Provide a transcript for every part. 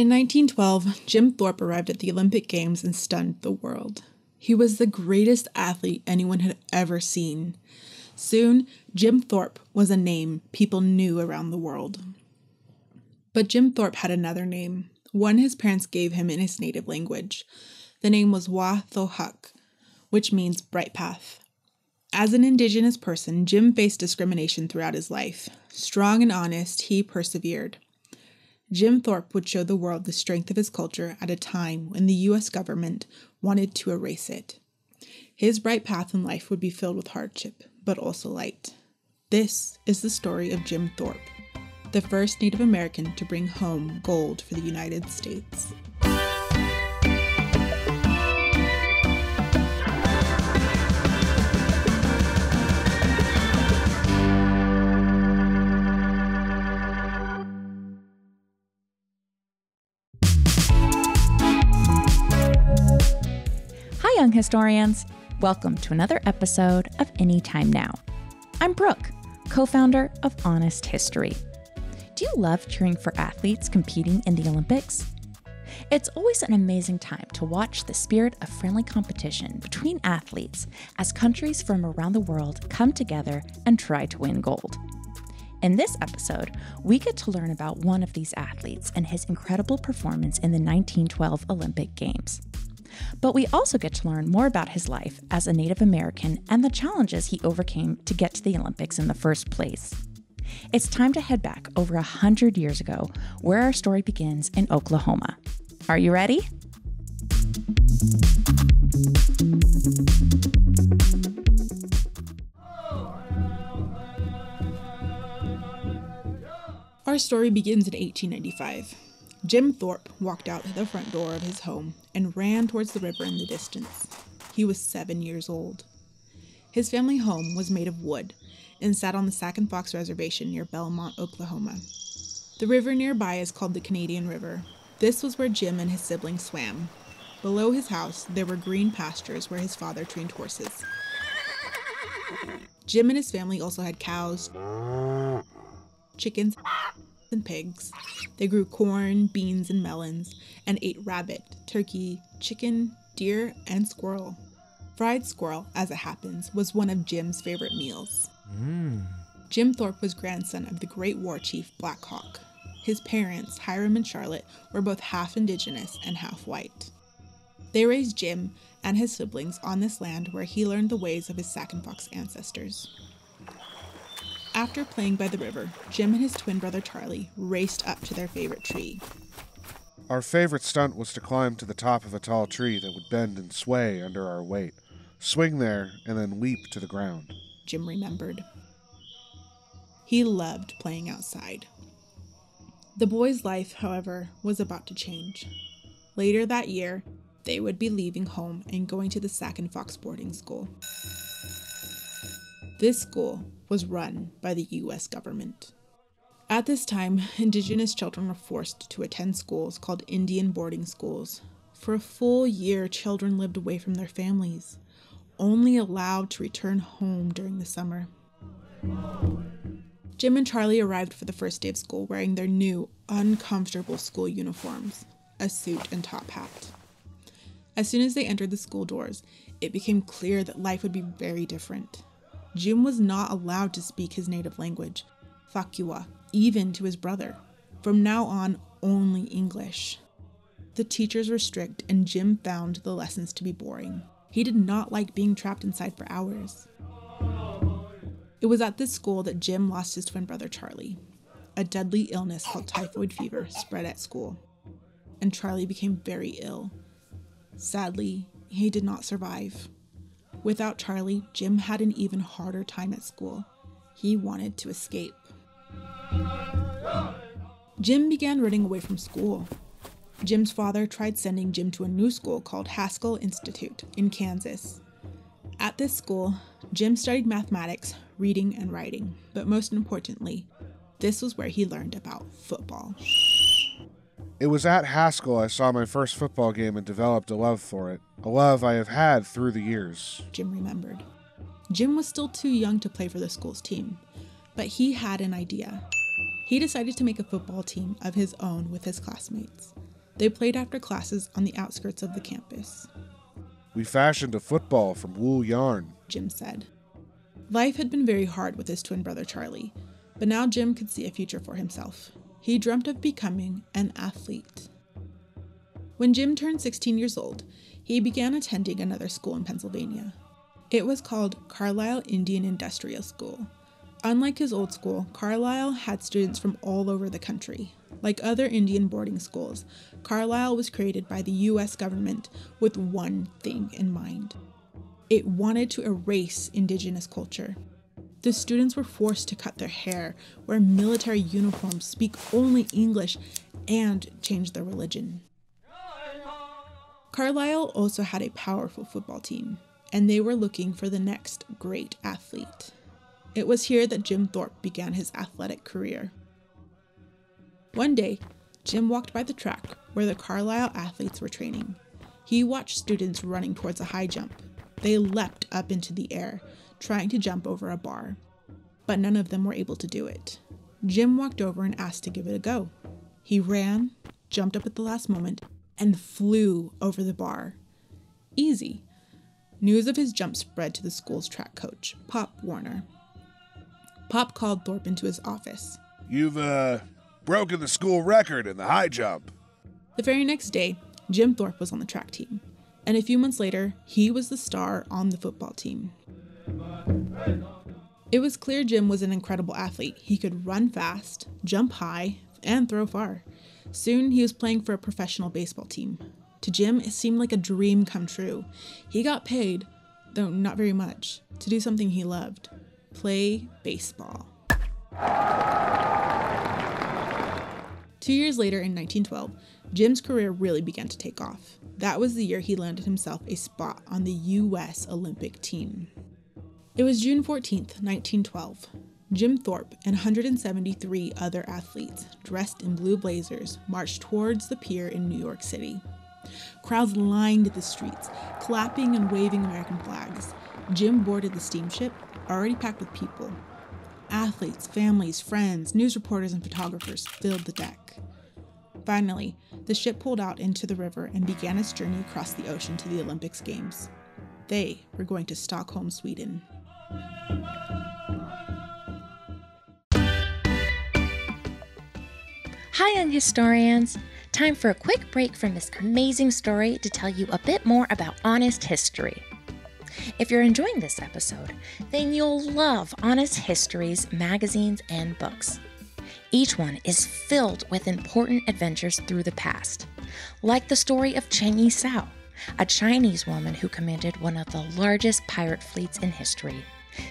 In 1912, Jim Thorpe arrived at the Olympic Games and stunned the world. He was the greatest athlete anyone had ever seen. Soon, Jim Thorpe was a name people knew around the world. But Jim Thorpe had another name, one his parents gave him in his native language. The name was Wathohuk, which means bright path. As an indigenous person, Jim faced discrimination throughout his life. Strong and honest, he persevered. Jim Thorpe would show the world the strength of his culture at a time when the U.S. government wanted to erase it. His bright path in life would be filled with hardship, but also light. This is the story of Jim Thorpe, the first Native American to bring home gold for the United States. Young historians, welcome to another episode of Anytime Now. I'm Brooke, co-founder of Honest History. Do you love cheering for athletes competing in the Olympics? It's always an amazing time to watch the spirit of friendly competition between athletes as countries from around the world come together and try to win gold. In this episode, we get to learn about one of these athletes and his incredible performance in the 1912 Olympic Games. But we also get to learn more about his life as a Native American and the challenges he overcame to get to the Olympics in the first place. It's time to head back over 100 years ago, where our story begins in Oklahoma. Are you ready? Our story begins in 1895. Jim Thorpe walked out the front door of his home and ran towards the river in the distance. He was 7 years old. His family home was made of wood and sat on the Sac and Fox Reservation near Belmont, Oklahoma. The river nearby is called the Canadian River. This was where Jim and his siblings swam. Below his house, there were green pastures where his father trained horses. Jim and his family also had cows, chickens, and pigs. They grew corn, beans, and melons, and ate rabbit, turkey, chicken, deer, and squirrel. Fried squirrel, as it happens, was one of Jim's favorite meals. Jim Thorpe was grandson of the great war chief Black Hawk. His parents, Hiram and Charlotte, were both half indigenous and half white. They raised Jim and his siblings on this land where he learned the ways of his Sac and Fox ancestors. After playing by the river, Jim and his twin brother Charlie raced up to their favorite tree. Our favorite stunt was to climb to the top of a tall tree that would bend and sway under our weight, swing there, and then leap to the ground, Jim remembered. He loved playing outside. The boys' life, however, was about to change. Later that year, they would be leaving home and going to the Sac and Fox boarding school. This school was run by the U.S. government. At this time, indigenous children were forced to attend schools called Indian boarding schools. For a full year, children lived away from their families, only allowed to return home during the summer. Jim and Charlie arrived for the first day of school wearing their new, uncomfortable school uniforms, a suit and top hat. As soon as they entered the school doors, it became clear that life would be very different. Jim was not allowed to speak his native language, Fakua, even to his brother. From now on, only English. The teachers were strict, and Jim found the lessons to be boring. He did not like being trapped inside for hours. It was at this school that Jim lost his twin brother Charlie. A deadly illness called typhoid fever spread at school, and Charlie became very ill. Sadly, he did not survive. Without Charlie, Jim had an even harder time at school. He wanted to escape. Jim began running away from school. Jim's father tried sending Jim to a new school called Haskell Institute in Kansas. At this school, Jim studied mathematics, reading, and writing. But most importantly, this was where he learned about football. It was at Haskell I saw my first football game and developed a love for it, a love I have had through the years, Jim remembered. Jim was still too young to play for the school's team, but he had an idea. He decided to make a football team of his own with his classmates. They played after classes on the outskirts of the campus. We fashioned a football from wool yarn, Jim said. Life had been very hard with his twin brother Charlie, but now Jim could see a future for himself. He dreamt of becoming an athlete. When Jim turned 16 years old, he began attending another school in Pennsylvania. It was called Carlisle Indian Industrial School. Unlike his old school, Carlisle had students from all over the country. Like other Indian boarding schools, Carlisle was created by the U.S. government with one thing in mind. It wanted to erase indigenous culture. The students were forced to cut their hair, wear military uniforms, speak only English, and change their religion. Carlisle also had a powerful football team, and they were looking for the next great athlete. It was here that Jim Thorpe began his athletic career. One day, Jim walked by the track where the Carlisle athletes were training. He watched students running towards a high jump. They leapt up into the air, trying to jump over a bar, but none of them were able to do it. Jim walked over and asked to give it a go. He ran, jumped up at the last moment, and flew over the bar. Easy. News of his jump spread to the school's track coach, Pop Warner. Pop called Thorpe into his office. You've broken the school record in the high jump. The very next day, Jim Thorpe was on the track team, and a few months later, he was the star on the football team. It was clear Jim was an incredible athlete. He could run fast, jump high, and throw far. Soon, he was playing for a professional baseball team. To Jim, it seemed like a dream come true. He got paid, though not very much, to do something he loved: play baseball. 2 years later, in 1912, Jim's career really began to take off. That was the year he landed himself a spot on the U.S. Olympic team. It was June 14th, 1912. Jim Thorpe and 173 other athletes, dressed in blue blazers, marched towards the pier in New York City. Crowds lined the streets, clapping and waving American flags. Jim boarded the steamship, already packed with people. Athletes, families, friends, news reporters, and photographers filled the deck. Finally, the ship pulled out into the river and began its journey across the ocean to the Olympics Games. They were going to Stockholm, Sweden. Hi, Unhistorians! Time for a quick break from this amazing story to tell you a bit more about Honest History. If you're enjoying this episode, then you'll love Honest History's magazines and books. Each one is filled with important adventures through the past, like the story of Cheng Yi Sao, a Chinese woman who commanded one of the largest pirate fleets in history,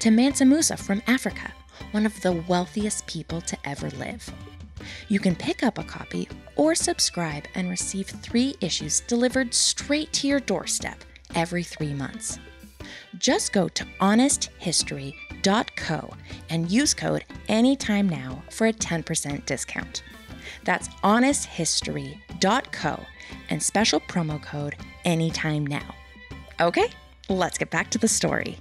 to Mansa Musa from Africa, one of the wealthiest people to ever live. You can pick up a copy or subscribe and receive 3 issues delivered straight to your doorstep every 3 months. Just go to honesthistory.co and use code anytime now for a 10% discount. That's honesthistory.co and special promo code anytime now. Okay, let's get back to the story.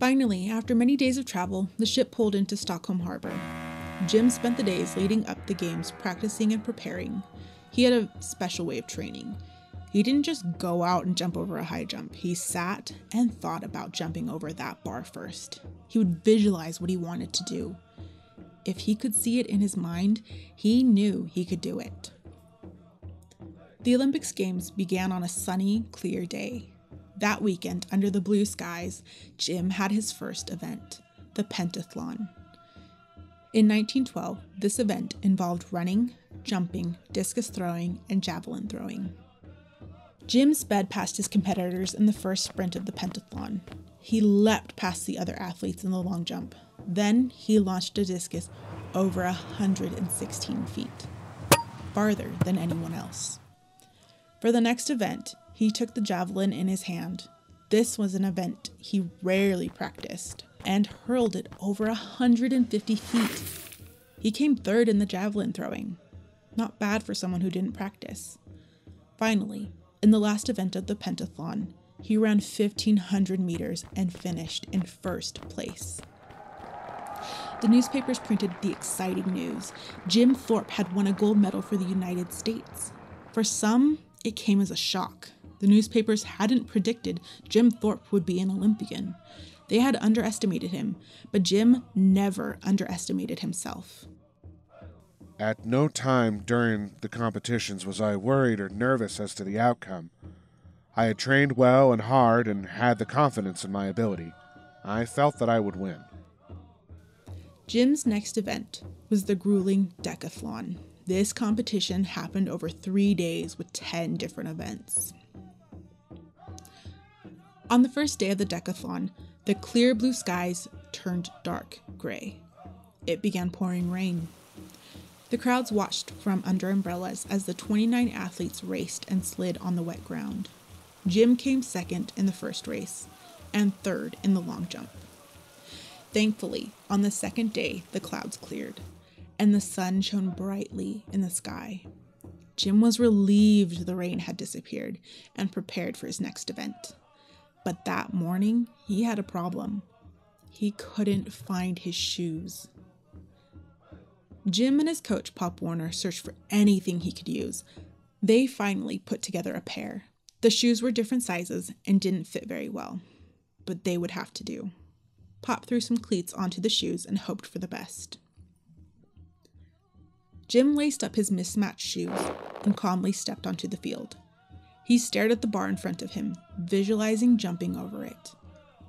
Finally, after many days of travel, the ship pulled into Stockholm Harbor. Jim spent the days leading up the games practicing and preparing. He had a special way of training. He didn't just go out and jump over a high jump. He sat and thought about jumping over that bar first. He would visualize what he wanted to do. If he could see it in his mind, he knew he could do it. The Olympics Games began on a sunny, clear day. That weekend, under the blue skies, Jim had his first event, the pentathlon. In 1912, this event involved running, jumping, discus throwing, and javelin throwing. Jim sped past his competitors in the first sprint of the pentathlon. He leapt past the other athletes in the long jump. Then he launched a discus over 116 feet, farther than anyone else. For the next event, he took the javelin in his hand. This was an event he rarely practiced, and hurled it over 150 feet. He came third in the javelin throwing. Not bad for someone who didn't practice. Finally, in the last event of the pentathlon, he ran 1,500 meters and finished in first place. The newspapers printed the exciting news. Jim Thorpe had won a gold medal for the United States. For some, it came as a shock. The newspapers hadn't predicted Jim Thorpe would be an Olympian. They had underestimated him, but Jim never underestimated himself. At no time during the competitions was I worried or nervous as to the outcome. I had trained well and hard and had the confidence in my ability. I felt that I would win. Jim's next event was the grueling decathlon. This competition happened over 3 days with 10 different events. On the first day of the decathlon, the clear blue skies turned dark gray. It began pouring rain. The crowds watched from under umbrellas as the 29 athletes raced and slid on the wet ground. Jim came second in the first race and third in the long jump. Thankfully, on the second day, the clouds cleared, and the sun shone brightly in the sky. Jim was relieved the rain had disappeared and prepared for his next event. But that morning, he had a problem. He couldn't find his shoes. Jim and his coach, Pop Warner, searched for anything he could use. They finally put together a pair. The shoes were different sizes and didn't fit very well, but they would have to do. Pop threw some cleats onto the shoes and hoped for the best. Jim laced up his mismatched shoes and calmly stepped onto the field. He stared at the bar in front of him, visualizing jumping over it.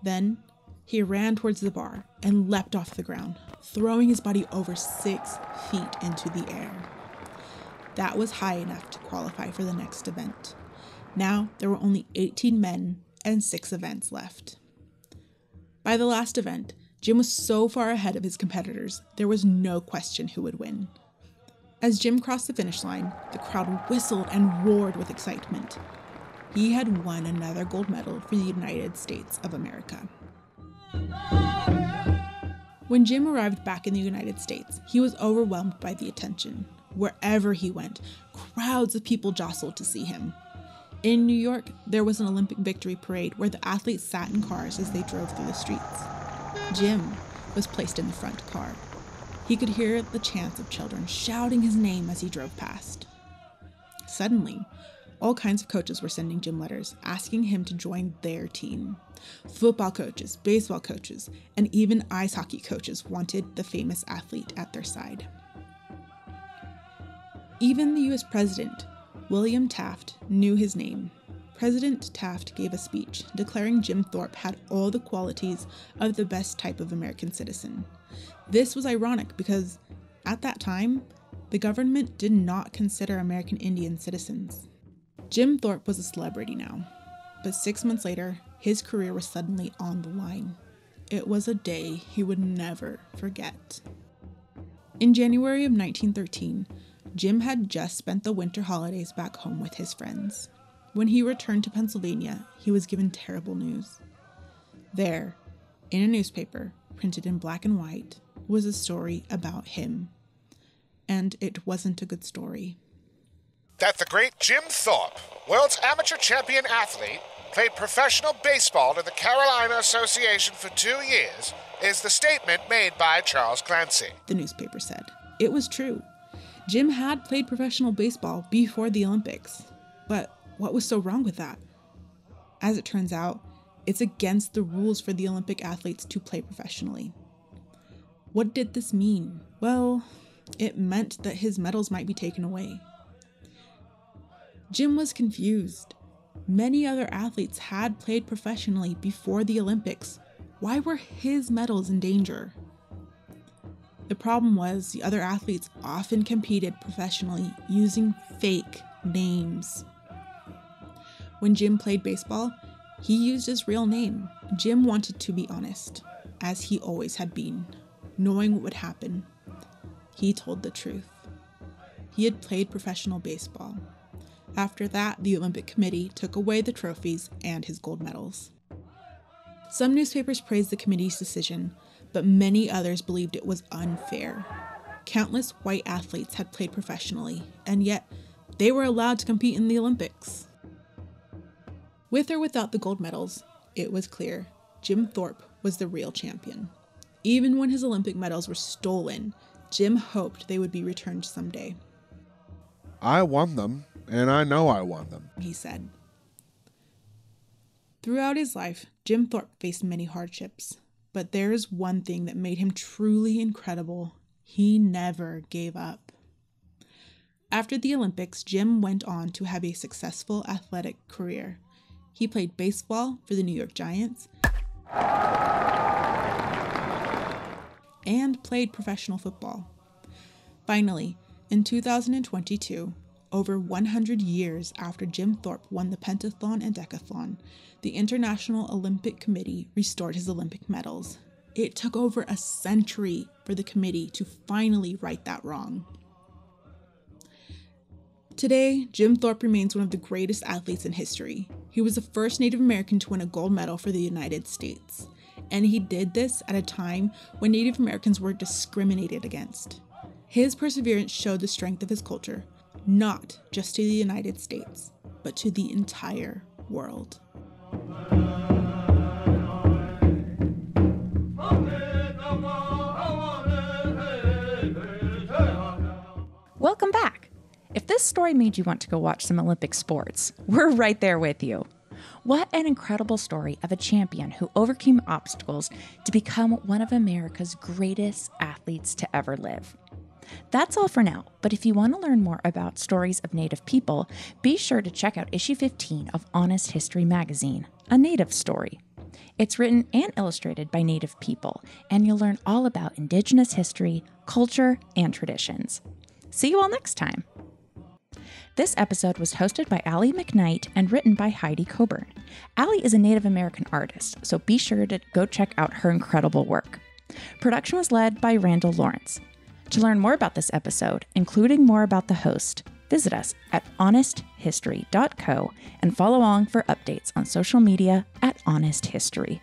Then he ran towards the bar and leapt off the ground, throwing his body over 6 feet into the air. That was high enough to qualify for the next event. Now there were only 18 men and 6 events left. By the last event, Jim was so far ahead of his competitors, there was no question who would win. As Jim crossed the finish line, the crowd whistled and roared with excitement. He had won another gold medal for the United States of America. When Jim arrived back in the United States, he was overwhelmed by the attention. Wherever he went, crowds of people jostled to see him. In New York, there was an Olympic victory parade where the athletes sat in cars as they drove through the streets. Jim was placed in the front car. He could hear the chants of children shouting his name as he drove past. Suddenly, all kinds of coaches were sending Jim letters, asking him to join their team. Football coaches, baseball coaches, and even ice hockey coaches wanted the famous athlete at their side. Even the U.S. president, William Taft, knew his name. President Taft gave a speech declaring Jim Thorpe had all the qualities of the best type of American citizen. This was ironic because, at that time, the government did not consider American Indian citizens. Jim Thorpe was a celebrity now, but 6 months later, his career was suddenly on the line. It was a day he would never forget. In January of 1913, Jim had just spent the winter holidays back home with his friends. When he returned to Pennsylvania, he was given terrible news. There, in a newspaper, printed in black and white, was a story about him. And it wasn't a good story. That the great Jim Thorpe, world's amateur champion athlete, played professional baseball in the Carolina Association for 2 years, is the statement made by Charles Clancy, the newspaper said. It was true. Jim had played professional baseball before the Olympics. But what was so wrong with that? As it turns out, it's against the rules for the Olympic athletes to play professionally. What did this mean? Well, it meant that his medals might be taken away. Jim was confused. Many other athletes had played professionally before the Olympics. Why were his medals in danger? The problem was the other athletes often competed professionally using fake names. When Jim played baseball, he used his real name. Jim wanted to be honest, as he always had been, knowing what would happen. He told the truth. He had played professional baseball. After that, the Olympic Committee took away the trophies and his gold medals. Some newspapers praised the committee's decision, but many others believed it was unfair. countless white athletes had played professionally, and yet they were allowed to compete in the Olympics. With or without the gold medals, it was clear Jim Thorpe was the real champion. Even when his Olympic medals were stolen, Jim hoped they would be returned someday. "I won them, and I know I won them," he said. Throughout his life, Jim Thorpe faced many hardships, but there is one thing that made him truly incredible. He never gave up. After the Olympics, Jim went on to have a successful athletic career. He played baseball for the New York Giants and played professional football. Finally, in 2022, over 100 years after Jim Thorpe won the pentathlon and decathlon, the International Olympic Committee restored his Olympic medals. It took over a century for the committee to finally right that wrong. Today, Jim Thorpe remains one of the greatest athletes in history. He was the first Native American to win a gold medal for the United States, and he did this at a time when Native Americans were discriminated against. His perseverance showed the strength of his culture, not just to the United States, but to the entire world. Welcome back. If this story made you want to go watch some Olympic sports, we're right there with you. What an incredible story of a champion who overcame obstacles to become one of America's greatest athletes to ever live. That's all for now, but if you want to learn more about stories of Native people, be sure to check out issue 15 of Honest History magazine, A Native Story. It's written and illustrated by Native people, and you'll learn all about Indigenous history, culture, and traditions. See you all next time. This episode was hosted by Allie McKnight and written by Heidi Coburn. Allie is a Native American artist, so be sure to go check out her incredible work. Production was led by Randall Lawrence. To learn more about this episode, including more about the host, visit us at honesthistory.co and follow along for updates on social media at Honest History.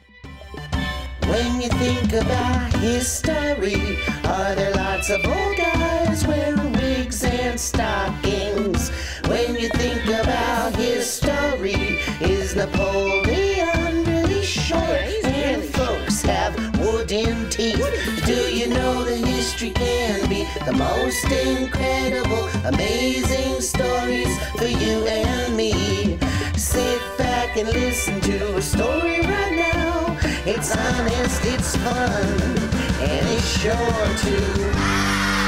When you think about history, are there lots of old guys wearing wigs and stockings? When you think about history, is Napoleon really short? And folks have wooden teeth. Do you know the history can be the most incredible, amazing stories for you and me? Sit back and listen to a story right now. It's honest, it's fun, and it's sure to...